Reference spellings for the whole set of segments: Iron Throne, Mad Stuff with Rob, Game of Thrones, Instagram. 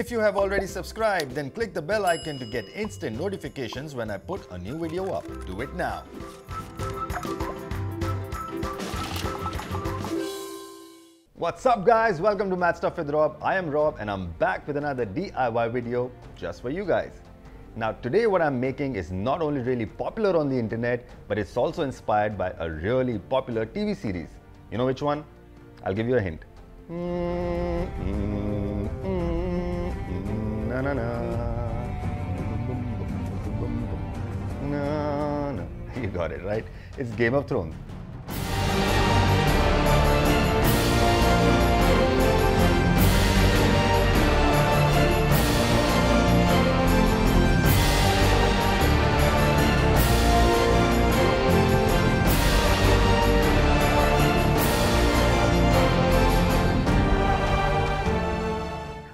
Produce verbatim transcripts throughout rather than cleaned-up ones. If you have already subscribed, then click the bell icon to get instant notifications when I put a new video up. Do it now. What's up guys, welcome to Mad Stuff with Rob. I am Rob and I'm back with another D I Y video just for you guys. Now today what I'm making is not only really popular on the internet, but it's also inspired by a really popular T V series. You know which one? I'll give you a hint. You got it right. It's Game of Thrones.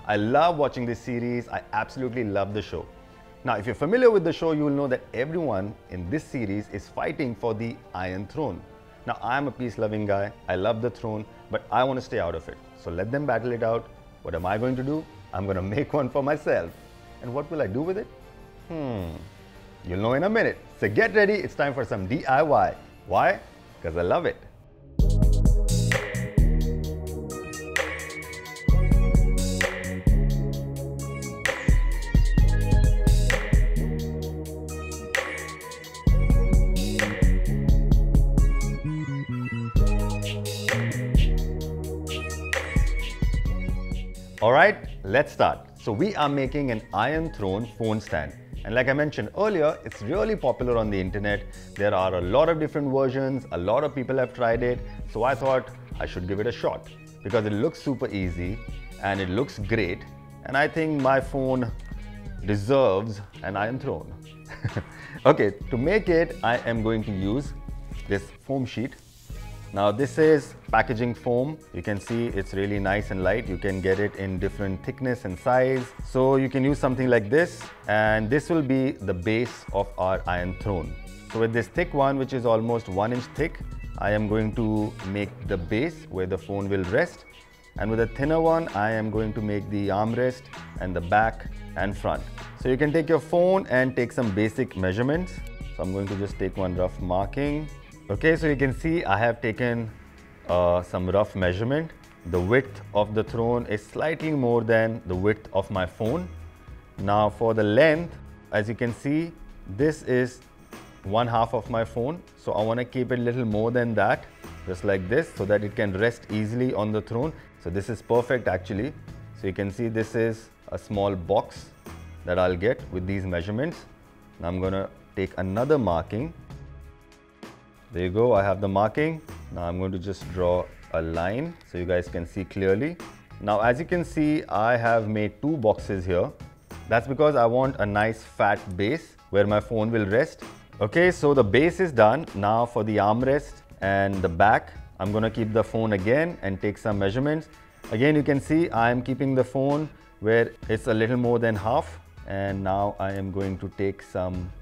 I love watching this series, I absolutely love the show. Now if you're familiar with the show, you will know that everyone in this series is fighting for the Iron Throne. Now I'm a peace loving guy, I love the throne, but I want to stay out of it. So let them battle it out. What am I going to do? I'm going to make one for myself. And what will I do with it? Hmm, you'll know in a minute. So get ready, it's time for some D I Y. Why? Because I love it. Alright, let's start. So we are making an Iron Throne phone stand, and like I mentioned earlier, it's really popular on the internet. There are a lot of different versions, a lot of people have tried it, so I thought I should give it a shot because it looks super easy and it looks great, and I think my phone deserves an Iron Throne. Okay, to make it I am going to use this foam sheet. Now this is packaging foam. You can see it's really nice and light. You can get it in different thickness and size. So you can use something like this, and this will be the base of our Iron Throne. So with this thick one, which is almost one inch thick, I am going to make the base where the phone will rest. And with a thinner one, I am going to make the armrest and the back and front. So you can take your phone and take some basic measurements. So I'm going to just take one rough marking. Okay, so you can see I have taken uh, some rough measurement. The width of the throne is slightly more than the width of my phone. Now for the length, as you can see, this is one half of my phone. So I want to keep it a little more than that, just like this, so that it can rest easily on the throne. So this is perfect actually. So you can see this is a small box that I'll get with these measurements. Now I'm going to take another marking. There you go, I have the marking. Now I'm going to just draw a line so you guys can see clearly. Now as you can see, I have made two boxes here. That's because I want a nice fat base where my phone will rest. Okay, so the base is done. Now for the armrest and the back, I'm going to keep the phone again and take some measurements. Again, you can see I am keeping the phone where it's a little more than half. And now I am going to take some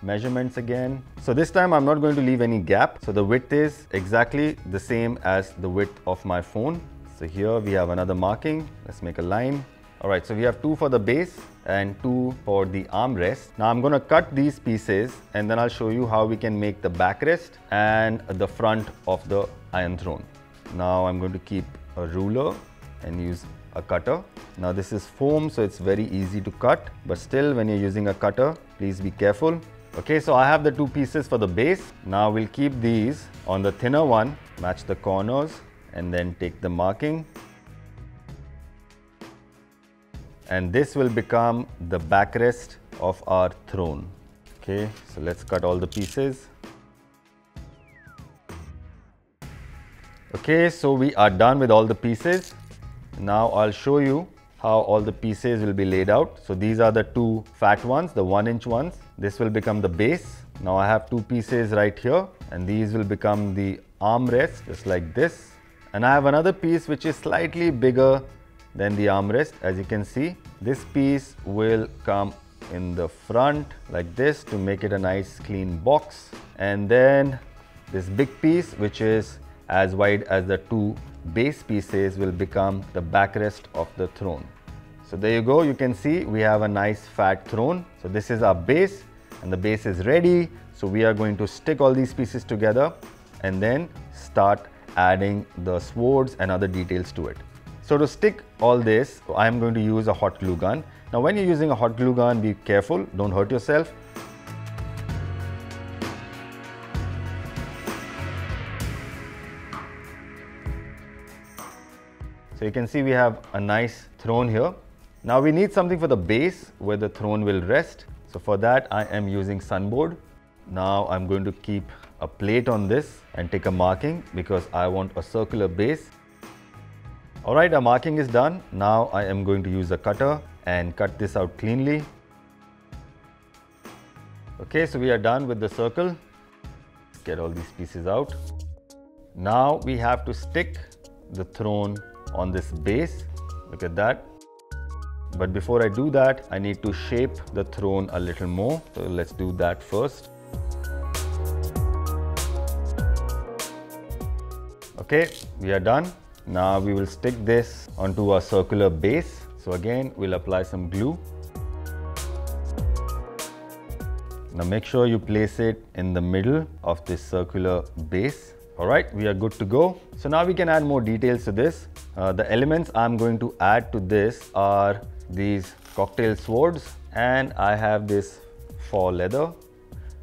measurements again. So this time I'm not going to leave any gap. So the width is exactly the same as the width of my phone. So here we have another marking. Let's make a line. All right, so we have two for the base and two for the armrest. Now I'm going to cut these pieces and then I'll show you how we can make the backrest and the front of the Iron Throne. Now I'm going to keep a ruler and use a cutter. Now this is foam, so it's very easy to cut, but still when you're using a cutter, please be careful. Okay, so I have the two pieces for the base. Now we'll keep these on the thinner one, match the corners and then take the marking. And this will become the backrest of our throne. Okay, so let's cut all the pieces. Okay, so we are done with all the pieces. Now I'll show you how all the pieces will be laid out. So these are the two fat ones, the one inch ones. This will become the base. Now I have two pieces right here and these will become the armrest, just like this. And I have another piece which is slightly bigger than the armrest, as you can see. This piece will come in the front like this to make it a nice clean box. And then this big piece, which is as wide as the two base pieces, will become the backrest of the throne. So there you go, you can see we have a nice fat throne. So this is our base and the base is ready. So we are going to stick all these pieces together and then start adding the swords and other details to it. So to stick all this, I'm going to use a hot glue gun. Now when you're using a hot glue gun, be careful, don't hurt yourself. So you can see we have a nice throne here. Now we need something for the base where the throne will rest. So for that I am using sunboard. Now I'm going to keep a plate on this and take a marking because I want a circular base. Alright, our marking is done. Now I am going to use a cutter and cut this out cleanly. Okay, so we are done with the circle. Let's get all these pieces out. Now we have to stick the throne on this base. Look at that. But before I do that, I need to shape the throne a little more. So let's do that first. Okay, we are done. Now we will stick this onto our circular base. So again, we'll apply some glue. Now make sure you place it in the middle of this circular base. All right, we are good to go. So now we can add more details to this. Uh, the elements I'm going to add to this are these cocktail swords, and I have this faux leather.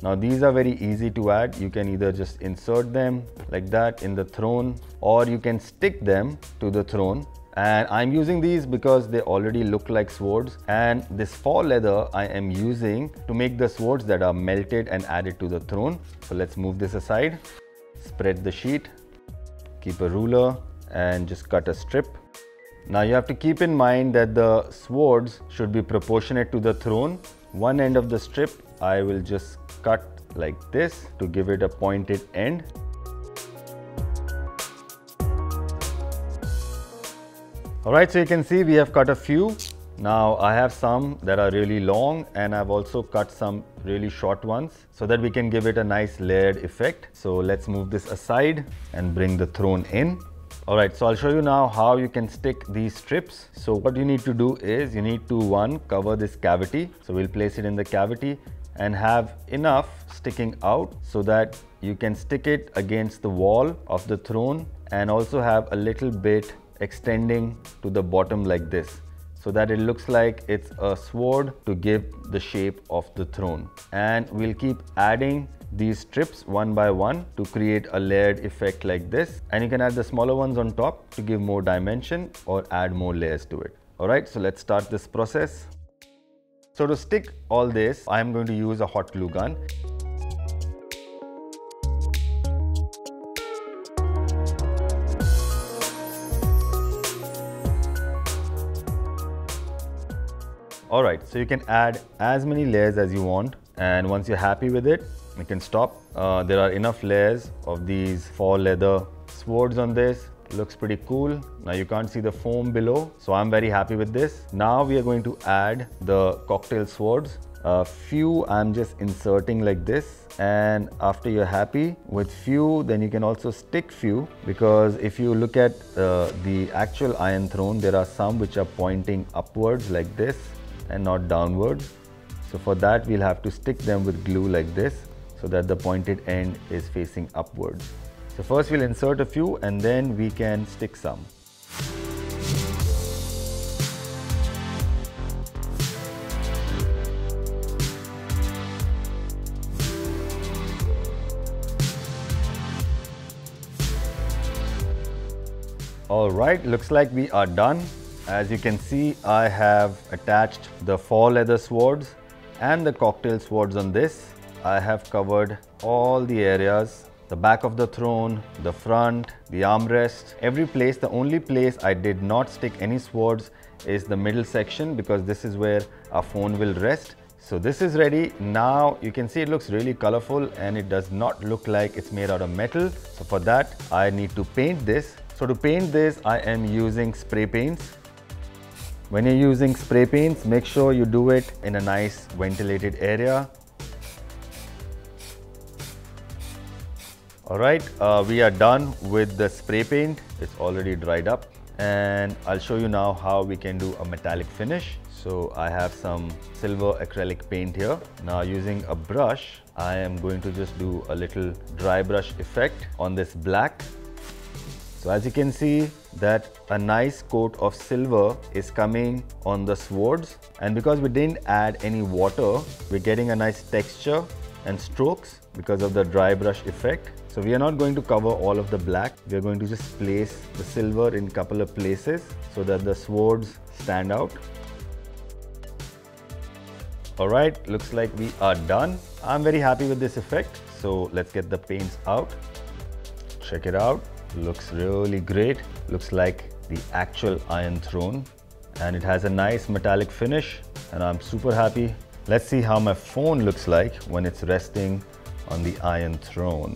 Now these are very easy to add. You can either just insert them like that in the throne, or you can stick them to the throne. And I'm using these because they already look like swords, and this faux leather I am using to make the swords that are melted and added to the throne. So let's move this aside. Spread the sheet, keep a ruler and just cut a strip. Now you have to keep in mind that the swords should be proportionate to the throne. One end of the strip I will just cut like this to give it a pointed end. Alright, so you can see we have cut a few. Now I have some that are really long, and I've also cut some really short ones so that we can give it a nice layered effect. So let's move this aside and bring the throne in. Alright, so I'll show you now how you can stick these strips. So what you need to do is you need to one, cover this cavity. So we'll place it in the cavity and have enough sticking out so that you can stick it against the wall of the throne, and also have a little bit extending to the bottom like this, so that it looks like it's a sword to give the shape of the throne. And we'll keep adding these strips one by one to create a layered effect like this. And you can add the smaller ones on top to give more dimension or add more layers to it. All right, so let's start this process. So to stick all this, I'm going to use a hot glue gun. Alright, so you can add as many layers as you want, and once you're happy with it, you can stop. Uh, there are enough layers of these faux leather swords on this. Looks pretty cool. Now you can't see the foam below, so I'm very happy with this. Now we are going to add the cocktail swords. A few I'm just inserting like this, and after you're happy with few, then you can also stick few, because if you look at uh, the actual Iron Throne, there are some which are pointing upwards like this and not downwards. So for that we'll have to stick them with glue like this so that the pointed end is facing upwards. So first we'll insert a few and then we can stick some. Alright, looks like we are done. As you can see, I have attached the faux leather swords and the cocktail swords on this. I have covered all the areas, the back of the throne, the front, the armrest, every place. The only place I did not stick any swords is the middle section, because this is where our phone will rest. So this is ready. Now you can see it looks really colorful, and it does not look like it's made out of metal. So for that, I need to paint this. So to paint this, I am using spray paints. When you're using spray paints, make sure you do it in a nice ventilated area. Alright, uh, we are done with the spray paint. It's already dried up. and I'll show you now how we can do a metallic finish. So I have some silver acrylic paint here. Now using a brush, I am going to just do a little dry brush effect on this black. So as you can see that a nice coat of silver is coming on the swords, and because we didn't add any water, we're getting a nice texture and strokes because of the dry brush effect. So we are not going to cover all of the black. We are going to just place the silver in a couple of places so that the swords stand out. All right, looks like we are done. I'm very happy with this effect. So let's get the paints out. Check it out. Looks really great. Looks like the actual Iron Throne, and it has a nice metallic finish, and I'm super happy. Let's see how my phone looks like when it's resting on the Iron Throne.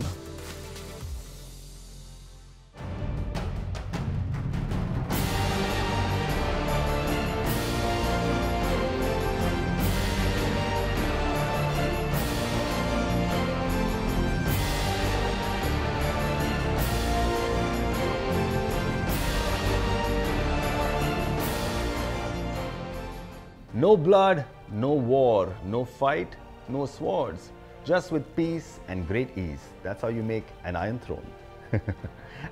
No blood, no war, no fight, no swords, just with peace and great ease. That's how you make an Iron Throne.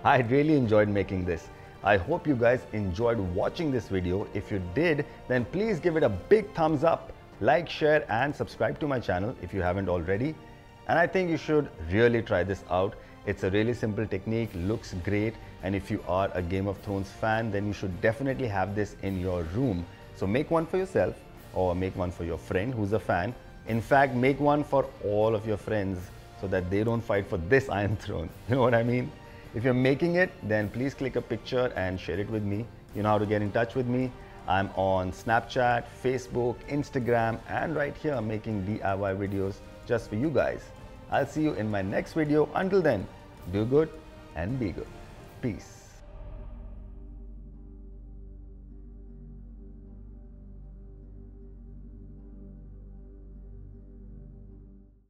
I really enjoyed making this. I hope you guys enjoyed watching this video. If you did, then please give it a big thumbs up, like, share and subscribe to my channel if you haven't already. And I think you should really try this out. It's a really simple technique, looks great, and if you are a Game of Thrones fan, then you should definitely have this in your room. So make one for yourself, or make one for your friend who's a fan. In fact, make one for all of your friends so that they don't fight for this Iron Throne. You know what I mean? If you're making it, then please click a picture and share it with me. You know how to get in touch with me. I'm on Snapchat, Facebook, Instagram, and right here making D I Y videos just for you guys. I'll see you in my next video. Until then, do good and be good. Peace.